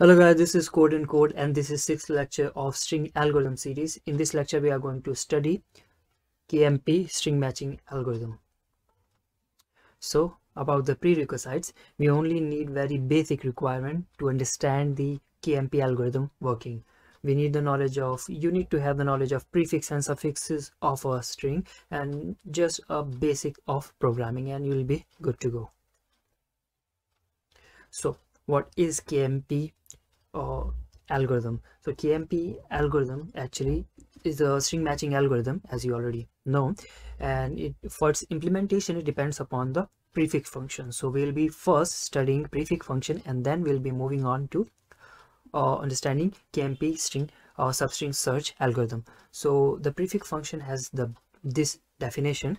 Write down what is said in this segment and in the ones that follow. Hello guys, this is CodeNCode and this is 6th lecture of string algorithm series. In this lecture we are going to study KMP string matching algorithm. So about the prerequisites, we only need very basic requirement to understand the KMP algorithm working. We need the knowledge of, you need to have the knowledge of prefix and suffixes of a string and just a basic of programming, and you will be good to go. So what is KMP algorithm? So KMP algorithm actually is a string matching algorithm, as you already know, and for its implementation it depends upon the prefix function. So we'll be first studying prefix function and then we'll be moving on to understanding KMP string or substring search algorithm. So the prefix function has this definition.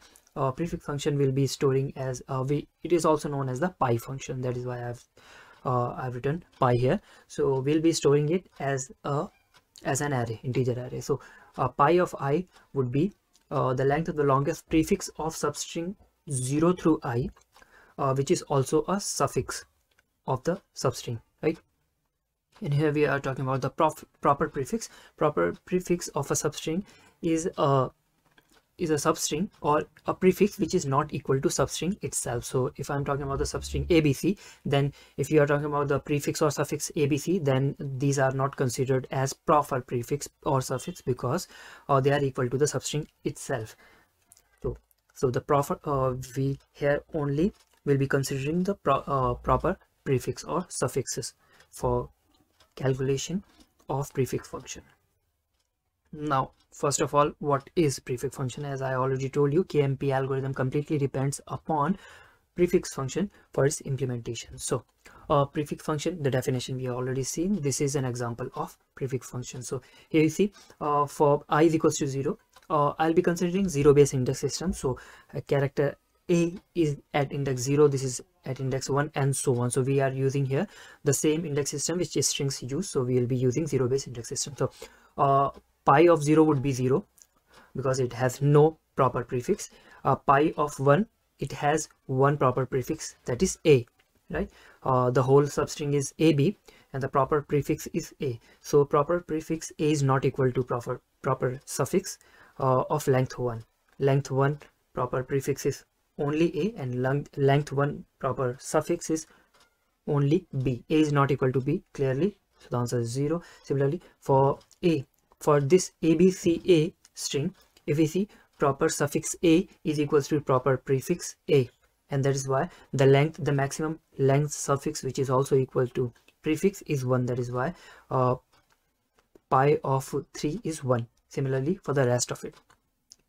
Prefix function will be storing as it is also known as the pi function. That is why I've written pi here. So we'll be storing it as an array, integer array. So pi of I would be the length of the longest prefix of substring 0 through I, which is also a suffix of the substring, right? And here we are talking about the proper prefix. Proper prefix of a substring is a substring or a prefix which is not equal to substring itself. So if I'm talking about the substring ABC, then if you are talking about the prefix or suffix ABC, then these are not considered as proper prefix or suffix because they are equal to the substring itself. So the proper we here only will be considering the proper prefix or suffixes for calculation of prefix function. Now, first of all, what is prefix function? As I already told you, KMP algorithm completely depends upon prefix function for its implementation. So prefix function, the definition we have already seen. This is an example of prefix function. So here you see for I is equals to 0, I'll be considering 0 base index system. So a character A is at index 0, this is at index 1, and so on. So we are using here the same index system which strings use. So we will be using 0 base index system. So pi of 0 would be 0 because it has no proper prefix. Pi of 1, it has one proper prefix, that is A, right? The whole substring is AB and the proper prefix is A. So proper prefix A is not equal to proper suffix of length 1. Length 1 proper prefix is only A and length 1 proper suffix is only B. A is not equal to B, clearly. So the answer is 0. Similarly, for A, for this ABCA string, if we see proper suffix A is equals to proper prefix A, and that is why the length, the maximum length suffix which is also equal to prefix is 1. That is why pi of 3 is 1. Similarly for the rest of it.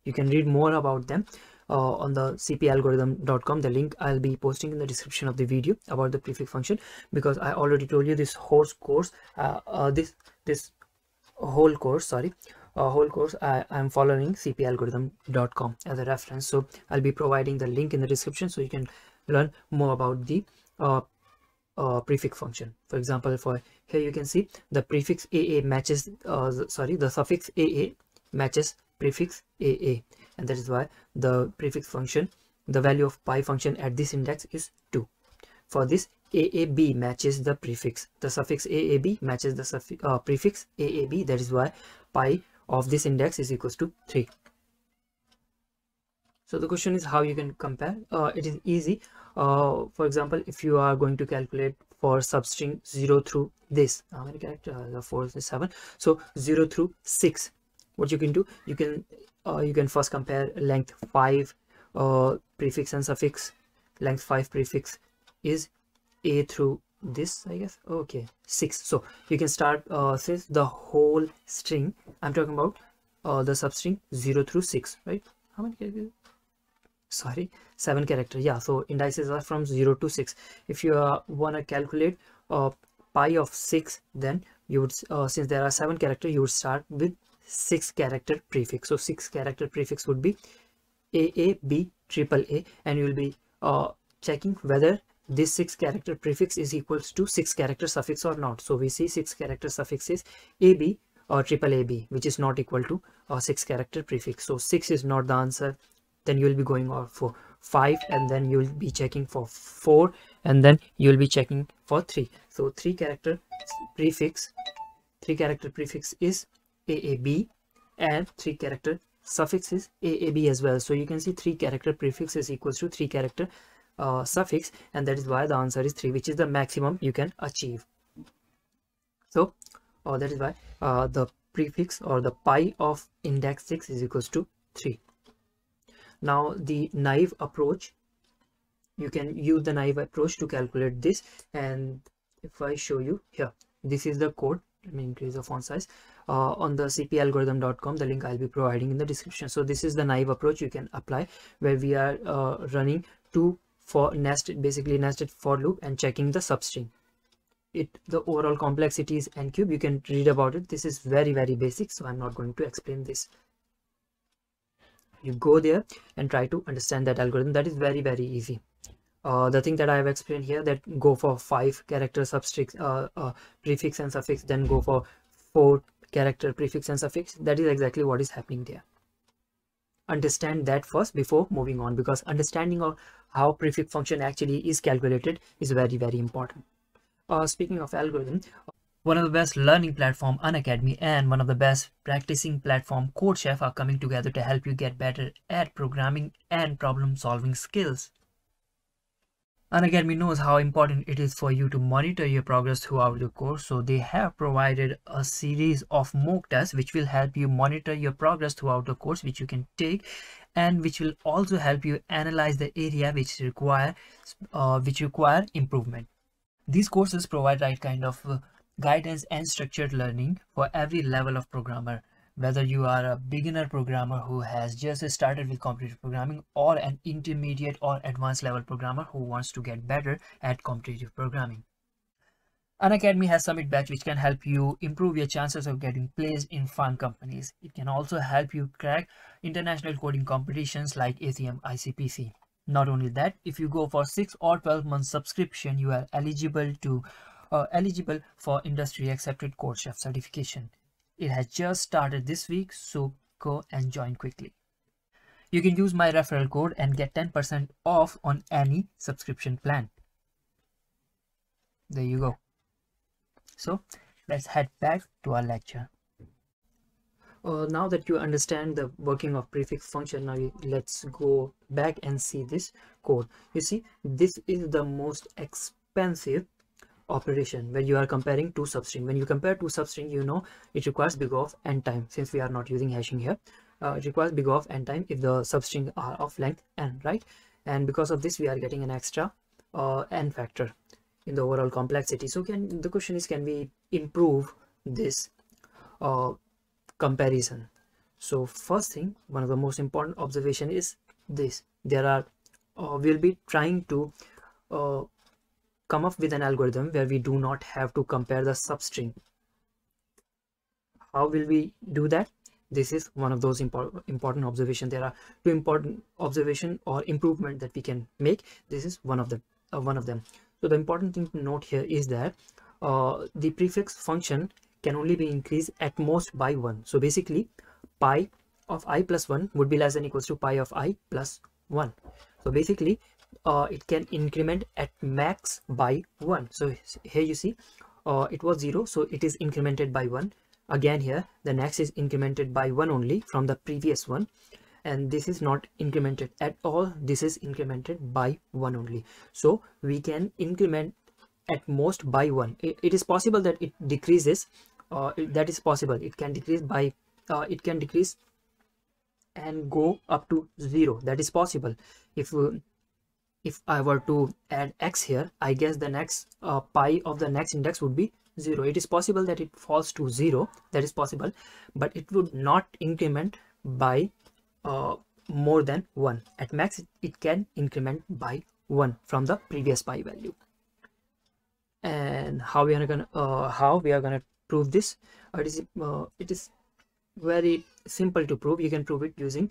You can read more about them on the cpalgorithm.com. The link I'll be posting in the description of the video about the prefix function, because I already told you this whole course, whole course I'm following cpalgorithm.com as a reference. So I'll be providing the link in the description so you can learn more about the prefix function. For example, for here you can see the prefix AA matches the suffix AA matches prefix AA, and that is why the prefix function, the value of pi function at this index is 2. For this, AAB matches the prefix, the suffix AAB matches the prefix AAB. That is why pi of this index is equals to 3. So the question is how you can compare. It is easy. For example, if you are going to calculate for substring 0 through this, how many characters? 4, 7. So 0 through 6. What you can do, you can first compare length 5 prefix and suffix. Length 5 prefix is A through this, I guess, okay, 6. So you can start since the whole string, I'm talking about the substring 0 through 6, right? How many characters? Sorry, 7 characters. Yeah, so indices are from 0 to 6. If you want to calculate pi of 6, then you would, since there are 7 characters, you would start with 6 character prefix. So 6 character prefix would be AAB AAA, and you will be checking whether this 6 character prefix is equals to 6 character suffix or not. So we see 6 character suffix is AB or AAAB, which is not equal to 6 character prefix. So 6 is not the answer. Then you will be going out for 5, and then you will be checking for 4, and then you will be checking for 3. So 3 character prefix is AAB and 3 character suffix is AAB as well. So you can see 3 character prefix is equals to 3 character suffix, and that is why the answer is 3, which is the maximum you can achieve. So that is why the prefix or the pi of index 6 is equals to 3. Now the naive approach, you can use the naive approach to calculate this. And if I show you here, this is the code. Let me increase the font size on the cpalgorithm.com. The link I'll be providing in the description. So this is the naive approach you can apply, where we are running basically nested for loop and checking the substring. The overall complexity is n cube. You can read about it. This is very, very basic, so I'm not going to explain this. You go there and try to understand that algorithm. That is very, very easy. The thing that I have explained here, that go for 5 character prefix and suffix, then go for 4 character prefix and suffix. That is exactly what is happening there. Understand that first before moving on, because understanding of how prefix function actually is calculated is very, very important. Speaking of algorithm, one of the best learning platform Unacademy and one of the best practicing platform CodeChef are coming together to help you get better at programming and problem solving skills. Unacademy knows how important it is for you to monitor your progress throughout the course, so they have provided a series of mock tests which will help you monitor your progress throughout the course, which you can take, and which will also help you analyze the area which require improvement. These courses provide right kind of guidance and structured learning for every level of programmer, whether you are a beginner programmer who has just started with computer programming, or an intermediate or advanced level programmer who wants to get better at competitive programming. Unacademy has Summit Batch, which can help you improve your chances of getting placed in fun companies. It can also help you crack international coding competitions like ACM ICPC. Not only that, if you go for 6 or 12 month subscription, you are eligible for industry accepted CodeChef certification. It has just started this week, so go and join quickly. You can use my referral code and get 10% off on any subscription plan. There you go. So let's head back to our lecture. Now that you understand the working of prefix function, now let's go back and see this code. You see, this is the most expensive operation where you are comparing 2 substring. When you compare 2 substring, you know it requires big O of n time. Since we are not using hashing here, it requires big O of n time if the substring are of length n, right? And because of this, we are getting an extra n factor in the overall complexity. So the question is, can we improve this comparison? So first thing, one of the most important observation is this. There are we'll be trying to come up with an algorithm where we do not have to compare the substring. How will we do that? This is one of those important observations. There are 2 important observation or improvement that we can make. This is one of them. So the important thing to note here is that the prefix function can only be increased at most by 1. So basically, pi of I plus 1 would be less than equals to pi of I plus 1. So basically, it can increment at max by 1. So here you see, it was 0, so it is incremented by 1. Again here, the next is incremented by 1 only from the previous one. And this is not incremented at all. This is incremented by 1 only. So we can increment at most by 1. It is possible that it decreases. That is possible. It can decrease by and go up to 0. That is possible. If I were to add x here, I guess the next pi of the next index would be 0. It is possible that it falls to 0. That is possible, but it would not increment by more than 1. At max, it can increment by 1 from the previous pi value. And how we are gonna prove this? It is very simple to prove. You can prove it using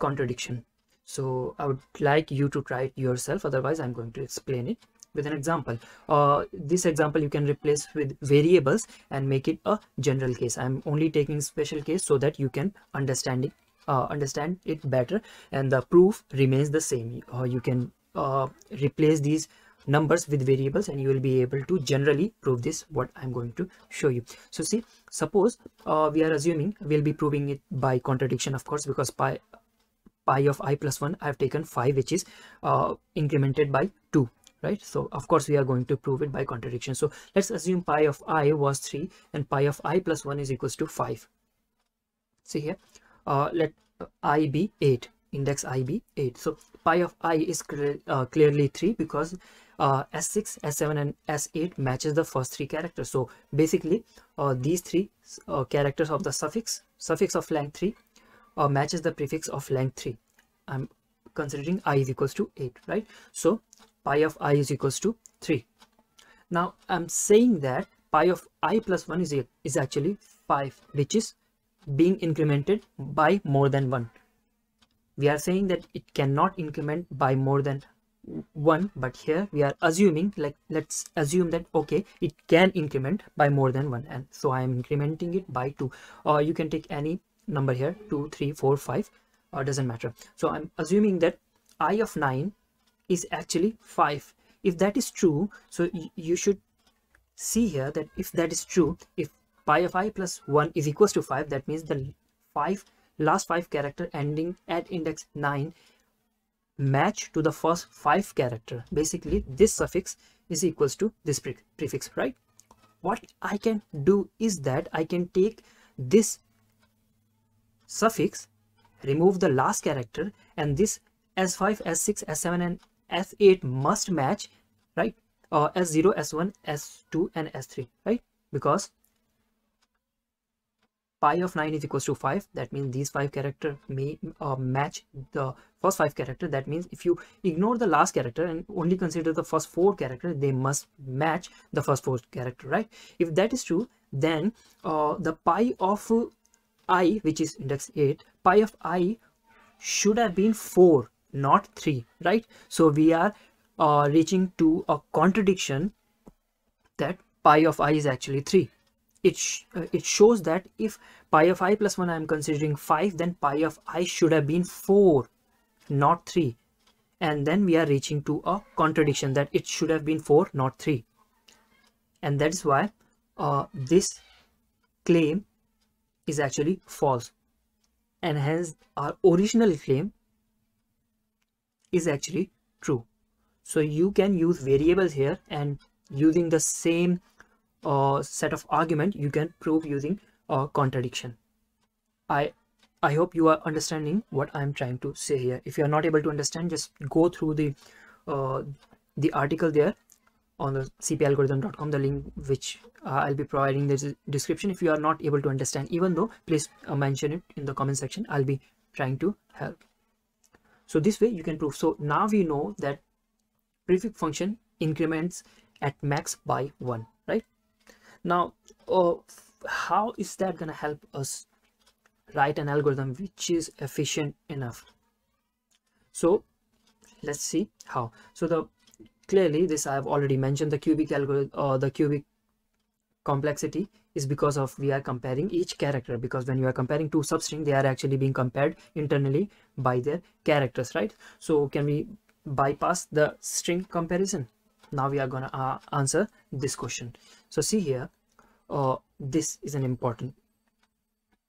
contradiction. So I would like you to try it yourself. Otherwise, I'm going to explain it with an example. This example you can replace with variables and make it a general case. I'm only taking special case so that you can understand it better. And the proof remains the same. You can replace these numbers with variables, and you will be able to generally prove this, what I'm going to show you. So see, suppose we are assuming we'll be proving it by contradiction, of course, because pi of I plus 1, I've taken 5, which is incremented by 2, right? So of course we are going to prove it by contradiction. So let's assume pi of I was 3 and pi of I plus 1 is equals to 5. See here, let I be 8, index I be 8. So pi of I is clearly 3 because S6, S7 and S8 matches the first 3 characters. So basically these 3 characters of the suffix of length 3 matches the prefix of length 3. I'm considering I is equals to 8, right? So pi of I is equals to 3. Now I'm saying that pi of I plus 1 is actually 5, which is being incremented by more than 1. We are saying that it cannot increment by more than 1, but here we are assuming, like, let's assume that okay, it can increment by more than 1, and so I am incrementing it by 2, or you can take any number here, 2, 3, 4, 5, or doesn't matter. So I'm assuming that I of 9 is actually 5. If that is true, so you should see here that if that is true, if pi of I plus 1 is equals to 5, that means the last 5 character ending at index 9 match to the first 5 character. Basically this suffix is equals to this prefix, right? What I can do is that I can take this suffix, remove the last character, and this S5, S6, S7 and S8 must match, right? S0, S1, S2 and S3, right? Because pi of 9 is equals to 5, that means these 5 character may match the first 5 character. That means if you ignore the last character and only consider the first 4 character, they must match the first 4 character, right? If that is true, then the pi of I, which is index 8, pi of I should have been 4, not 3, right? So we are reaching to a contradiction that pi of I is actually 3. It shows that if pi of I plus 1 I am considering 5, then pi of I should have been 4, not 3. And then we are reaching to a contradiction that it should have been 4, not 3. And that is why this claim is actually false. And hence our original claim is actually true. So you can use variables here, and using the same set of argument you can prove using contradiction. I hope you are understanding what I am trying to say here. If you are not able to understand, just go through the article there on the cpalgorithm.com, the link which I'll be providing in the description. If you are not able to understand, even though, please mention it in the comment section. I'll be trying to help. So this way you can prove. So now we know that prefix function increments at max by 1, right? Now how is that going to help us write an algorithm which is efficient enough? So let's see how. So clearly this I have already mentioned, the cubic algorithm, the cubic complexity is because of we are comparing each character, because when you are comparing 2 substrings, they are actually being compared internally by their characters, right? So can we bypass the string comparison? Now we are going to answer this question. So see here, this is an important,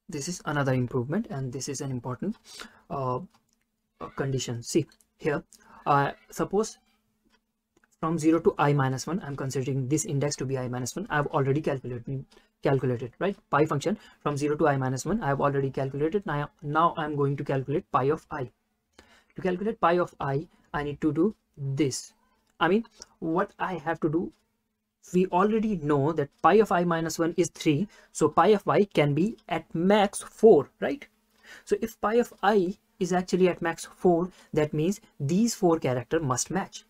this is another improvement, and this is an important condition. See here, suppose from 0 to I minus 1, I'm considering this index to be I minus 1. I've already calculated, right? Pi function from 0 to I minus 1, I've already calculated. Now I'm going to calculate pi of I. To calculate pi of I need to do this. I mean, what I have to do, we already know that pi of I minus 1 is 3. So pi of I can be at max 4, right? So if pi of I is actually at max 4, that means these 4 characters must match.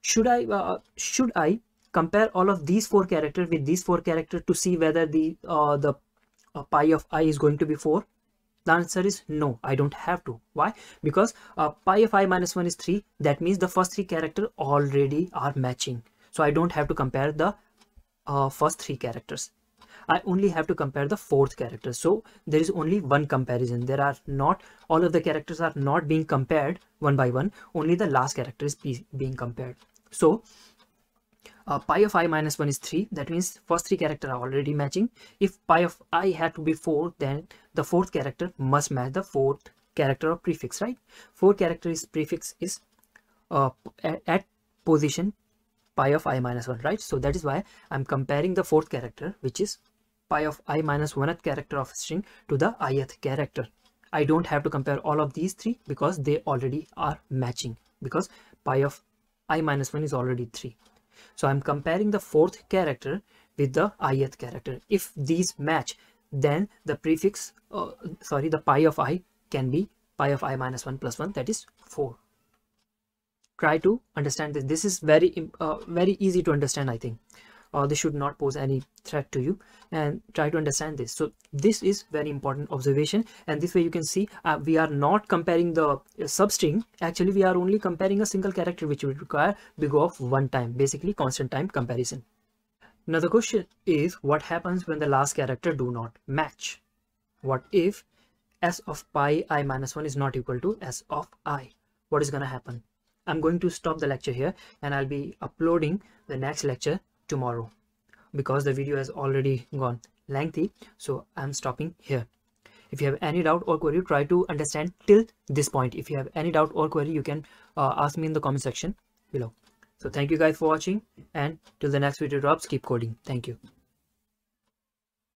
Should I compare all of these 4 characters with these 4 characters to see whether the pi of I is going to be 4? The answer is no, I don't have to. Why? Because pi of I minus 1 is 3. That means the first 3 characters already are matching. So I don't have to compare the first 3 characters. I only have to compare the 4th character. So there is only one comparison. There are not, all of the characters are not being compared one by one. Only the last character is being compared. So pi of I minus 1 is 3. That means first three characters are already matching. If pi of I had to be 4, then the fourth character must match the fourth character of prefix, right? Fourth character is prefix is at position pi of I minus 1, right? So that is why I'm comparing the fourth character, which is pi of I minus 1th character of string, to the ith character. I don't have to compare all of these three because they already are matching, because pi of I minus 1 is already 3. So I'm comparing the fourth character with the ith character. If these match, then the prefix, the pi of I can be pi of I minus 1 plus 1, that is 4. Try to understand this. This is very easy to understand, I think. This should not pose any threat to you, and try to understand this. So this is very important observation, and this way you can see we are not comparing the substring. Actually, we are only comparing a single character, which would require big O of 1 time, basically constant time comparison. Now the question is, what happens when the last character do not match? What if s of pi I minus 1 is not equal to s of I? What is gonna happen? I'm going to stop the lecture here, and I'll be uploading the next lecture tomorrow, because the video has already gone lengthy. So I'm stopping here. If you have any doubt or query, try to understand till this point. If you have any doubt or query, you can ask me in the comment section below. So thank you guys for watching, and till the next video drops, keep coding. Thank you.